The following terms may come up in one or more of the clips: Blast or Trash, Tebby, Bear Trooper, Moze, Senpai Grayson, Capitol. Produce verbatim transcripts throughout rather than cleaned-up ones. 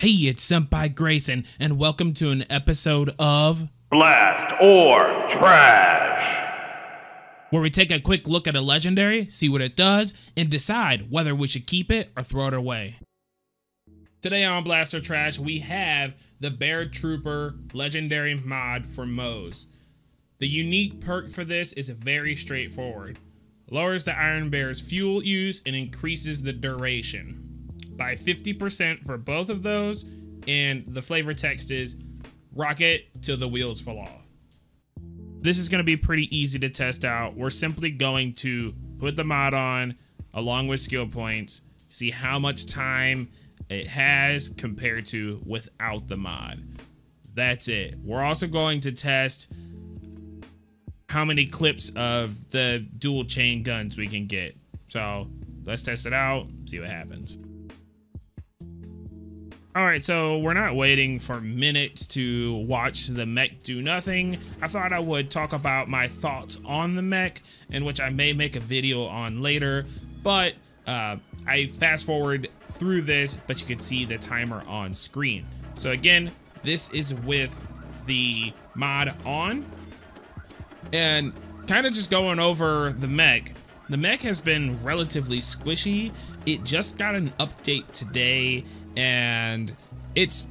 Hey, it's Senpai Grayson, and welcome to an episode of Blast or Trash, where we take a quick look at a legendary, see what it does, and decide whether we should keep it or throw it away. Today on Blast or Trash, we have the Bear Trooper legendary mod for Moze. The unique perk for this is very straightforward. Lowers the Iron Bear's fuel use and increases the duration by fifty percent for both of those, and the flavor text is rocket till the wheels fall off. This is going to be pretty easy to test out. We're simply going to put the mod on along with skill points, see how much time it has compared to without the mod. That's it. We're also going to test how many clips of the dual chain guns we can get. So let's test it out, see what happens. All right, so we're not waiting for minutes to watch the mech do nothing. I thought I would talk about my thoughts on the mech, in which I may make a video on later, but uh, I fast forward through this, but you can see the timer on screen. So again, this is with the mod on, and kind of just going over the mech. The mech has been relatively squishy. It just got an update today, and it's,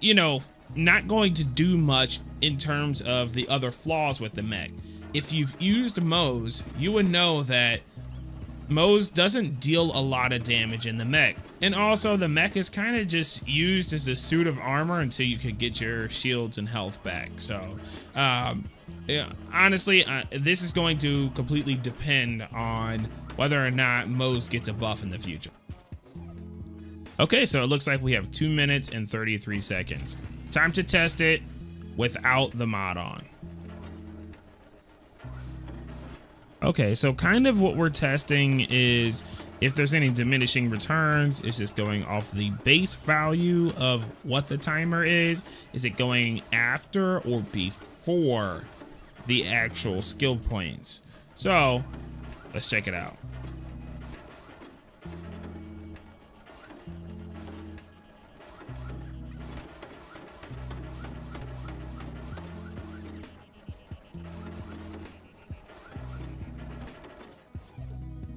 you know, not going to do much in terms of the other flaws with the mech. If you've used Moze, you would know that Moze doesn't deal a lot of damage in the mech. And also, the mech is kind of just used as a suit of armor until you could get your shields and health back. So, um, yeah, honestly, uh, this is going to completely depend on whether or not Moze gets a buff in the future. Okay, so it looks like we have two minutes and thirty-three seconds. Time to test it without the mod on. Okay, so kind of what we're testing is if there's any diminishing returns. Is this going off the base value of what the timer is? Is it going after or before the actual skill points? So let's check it out.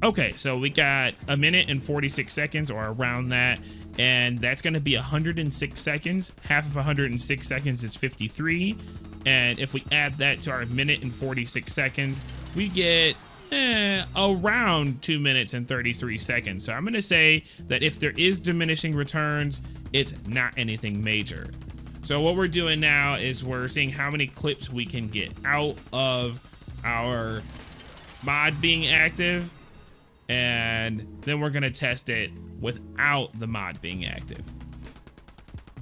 Okay, so we got a minute and forty-six seconds, or around that, and that's going to be one hundred six seconds. Half of one hundred six seconds is fifty-three, and if we add that to our minute and forty-six seconds, we get eh, around two minutes and thirty-three seconds. So I'm going to say that if there is diminishing returns, it's not anything major. So what we're doing now is we're seeing how many clips we can get out of our mod being active, and then we're gonna test it without the mod being active.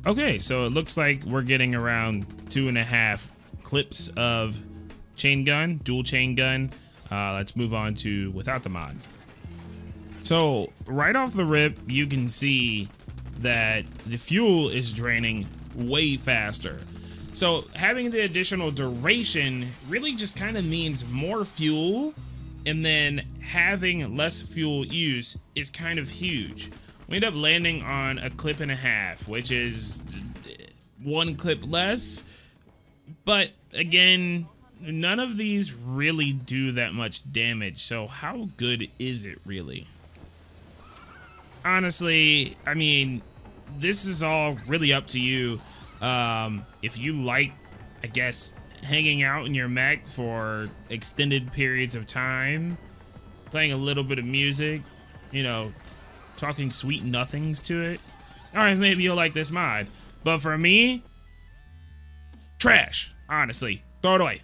Okay, so it looks like we're getting around two and a half clips of chain gun, dual chain gun. Uh, let's move on to without the mod. So right off the rip, you can see that the fuel is draining way faster. So having the additional duration really just kind of means more fuel, and then having less fuel use is kind of huge. We end up landing on a clip and a half, which is one clip less. But again, none of these really do that much damage. So how good is it really? Honestly, I mean, this is all really up to you. Um, if you like, I guess, hanging out in your mech for extended periods of time, playing a little bit of music, you know, talking sweet nothings to it, all right, maybe you'll like this mod. But for me, trash, honestly. Throw it away.